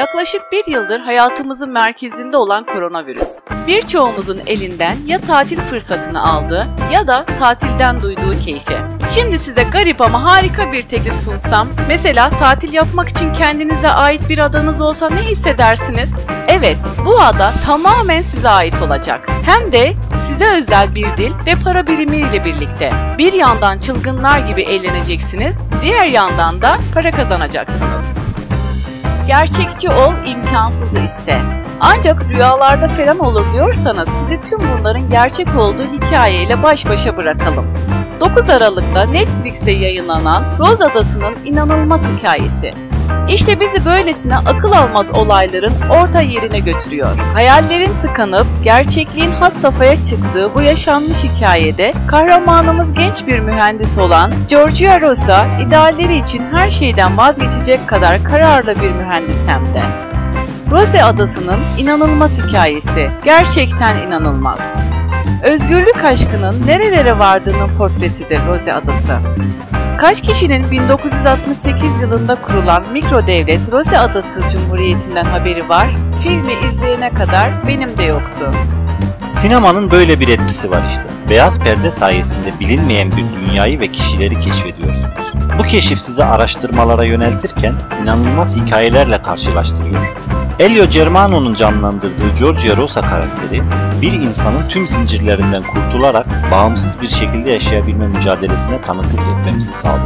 Yaklaşık bir yıldır hayatımızın merkezinde olan koronavirüs. Birçoğumuzun elinden ya tatil fırsatını aldı ya da tatilden duyduğu keyfi. Şimdi size garip ama harika bir teklif sunsam, mesela tatil yapmak için kendinize ait bir adanız olsa ne hissedersiniz? Evet, bu ada tamamen size ait olacak. Hem de size özel bir dil ve para birimiyle birlikte. Bir yandan çılgınlar gibi eğleneceksiniz, diğer yandan da para kazanacaksınız. Gerçekçi ol, imkansızı iste. Ancak rüyalarda falan olur diyorsanız sizi tüm bunların gerçek olduğu hikayeyle baş başa bırakalım. 9 Aralık'ta Netflix'te yayınlanan Rose Adası'nın inanılmaz hikayesi. İşte bizi böylesine akıl almaz olayların orta yerine götürüyor. Hayallerin tıkanıp gerçekliğin has safhaya çıktığı bu yaşanmış hikayede kahramanımız genç bir mühendis olan Giorgio Rosa, idealleri için her şeyden vazgeçecek kadar kararlı bir mühendis hem de. Rose Adası'nın inanılmaz hikayesi gerçekten inanılmaz. Özgürlük aşkının nerelere vardığının portresidir Rose Adası. Kaç kişinin 1968 yılında kurulan mikrodevlet Rose Adası Cumhuriyeti'nden haberi var, filmi izleyene kadar benim de yoktu. Sinemanın böyle bir etkisi var işte. Beyaz perde sayesinde bilinmeyen bir dünyayı ve kişileri keşfediyorsunuz. Bu keşif sizi araştırmalara yöneltirken inanılmaz hikayelerle karşılaştırıyor. Elio Germano'nun canlandırdığı Giorgio Rosa karakteri, bir insanın tüm zincirlerinden kurtularak bağımsız bir şekilde yaşayabilme mücadelesine tanıklık etmemizi sağladı.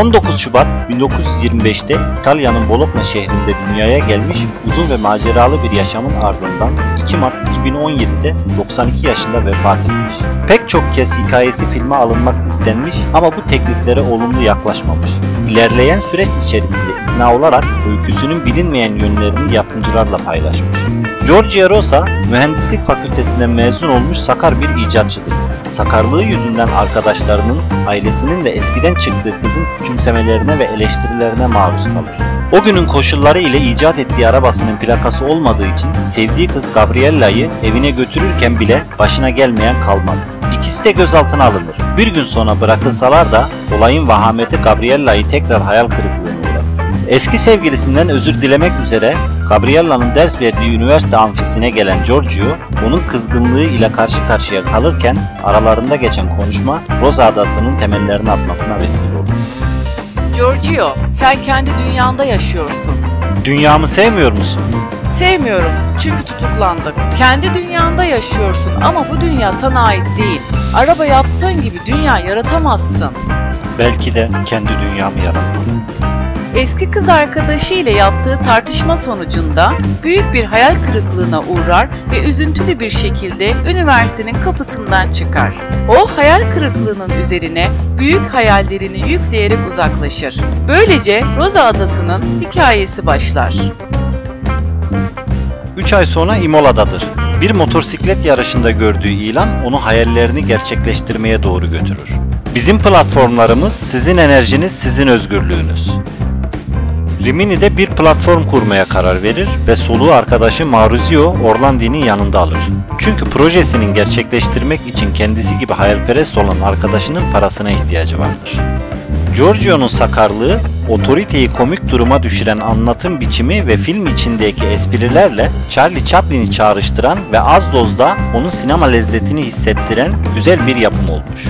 19 Şubat 1925'te İtalya'nın Bologna şehrinde dünyaya gelmiş, uzun ve maceralı bir yaşamın ardından 2 Mart 2017'de 92 yaşında vefat etmiş. Pek çok kez hikayesi filme alınmak istenmiş ama bu tekliflere olumlu yaklaşmamış. İlerleyen süreç içerisinde ikna olarak öyküsünün bilinmeyen yönlerini yapımcılarla paylaşmış. Giorgio Rosa, mühendislik fakültesinden mezun olmuş sakar bir icatçıdır. Sakarlığı yüzünden arkadaşlarının, ailesinin ve eskiden çıktığı kızın küçümsemelerine ve eleştirilerine maruz kalır. O günün koşulları ile icat ettiği arabasının plakası olmadığı için sevdiği kız Gabriella'yı evine götürürken bile başına gelmeyen kalmaz. İkisi de gözaltına alınır. Bir gün sonra bırakılsalar da olayın vahameti Gabriella'yı tekrar hayal kırıklığına uğrar. Eski sevgilisinden özür dilemek üzere Gabriella'nın ders verdiği üniversite amfisine gelen Giorgio, onun kızgınlığı ile karşı karşıya kalırken aralarında geçen konuşma Rose Adası'nın temellerini atmasına vesile olur. Giorgio, sen kendi dünyanda yaşıyorsun. Dünyamı sevmiyor musun? Sevmiyorum, çünkü tutuklandık. Kendi dünyanda yaşıyorsun ama bu dünya sana ait değil. Araba yaptığın gibi dünya yaratamazsın. Belki de kendi dünyamı yaratmalıyım. Eski kız arkadaşı ile yaptığı tartışma sonucunda büyük bir hayal kırıklığına uğrar ve üzüntülü bir şekilde üniversitenin kapısından çıkar. O hayal kırıklığının üzerine büyük hayallerini yükleyerek uzaklaşır. Böylece Rose Adası'nın hikayesi başlar. 3 ay sonra İmola'dadır. Bir motosiklet yarışında gördüğü ilan onu hayallerini gerçekleştirmeye doğru götürür. Bizim platformlarımız, sizin enerjiniz, sizin özgürlüğünüz. Rimini'de bir platform kurmaya karar verir ve soluğu arkadaşı Maurizio Orlandi'nin yanında alır. Çünkü projesinin gerçekleştirmek için kendisi gibi hayalperest olan arkadaşının parasına ihtiyacı vardır. Giorgio'nun sakarlığı, otoriteyi komik duruma düşüren anlatım biçimi ve film içindeki esprilerle Charlie Chaplin'i çağrıştıran ve az dozda onun sinema lezzetini hissettiren güzel bir yapım olmuş.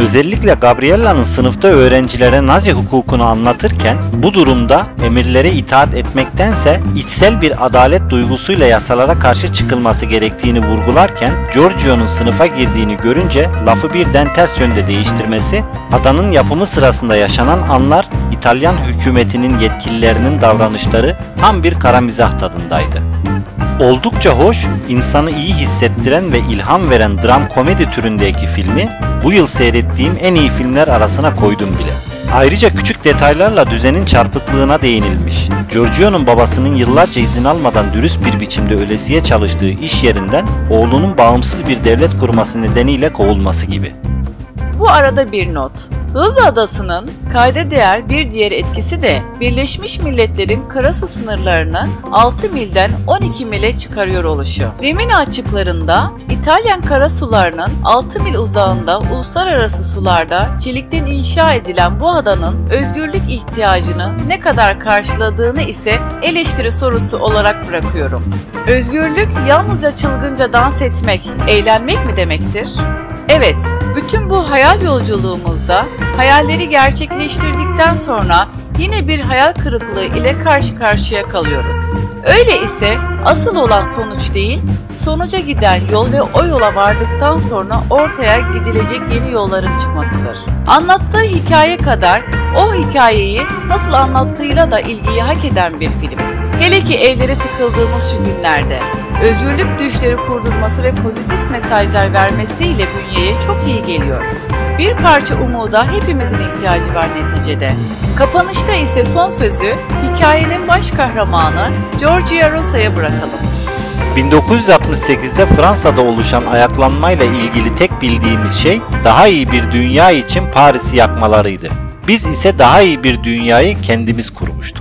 Özellikle Gabriella'nın sınıfta öğrencilere Nazi hukukunu anlatırken bu durumda emirlere itaat etmektense içsel bir adalet duygusuyla yasalara karşı çıkılması gerektiğini vurgularken Giorgio'nun sınıfa girdiğini görünce lafı birden ters yönde değiştirmesi, adanın yapımı sırasında yaşanan anlar, İtalyan hükümetinin yetkililerinin davranışları tam bir kara mizah tadındaydı. Oldukça hoş, insanı iyi hissettiren ve ilham veren dram komedi türündeki filmi bu yıl seyrettiğim en iyi filmler arasına koydum bile. Ayrıca küçük detaylarla düzenin çarpıklığına değinilmiş. Giorgio'nun babasının yıllarca izin almadan dürüst bir biçimde ölesiye çalıştığı iş yerinden oğlunun bağımsız bir devlet kurması nedeniyle kovulması gibi. Bu arada bir not. Rose Adası'nın kayda değer bir diğer etkisi de Birleşmiş Milletler'in karasu sınırlarını 6 milden 12 mile çıkarıyor oluşu. Rimini açıklarında İtalyan karasularının 6 mil uzağında uluslararası sularda çelikten inşa edilen bu adanın özgürlük ihtiyacını ne kadar karşıladığını ise eleştiri sorusu olarak bırakıyorum. Özgürlük yalnızca çılgınca dans etmek, eğlenmek mi demektir? Evet, bütün bu hayal yolculuğumuzda hayalleri gerçekleştirdikten sonra yine bir hayal kırıklığı ile karşı karşıya kalıyoruz. Öyle ise asıl olan sonuç değil, sonuca giden yol ve o yola vardıktan sonra ortaya gidilecek yeni yolların çıkmasıdır. Anlattığı hikaye kadar o hikayeyi nasıl anlattığıyla da ilgiyi hak eden bir film. Hele ki evlere tıkıldığımız şu günlerde. Özgürlük düşleri kurdurması ve pozitif mesajlar vermesiyle bünyeye çok iyi geliyor. Bir parça umuda hepimizin ihtiyacı var neticede. Kapanışta ise son sözü hikayenin baş kahramanı Giorgio Rosa'ya bırakalım. 1968'de Fransa'da oluşan ayaklanmayla ilgili tek bildiğimiz şey daha iyi bir dünya için Paris'i yakmalarıydı. Biz ise daha iyi bir dünyayı kendimiz kurmuştuk.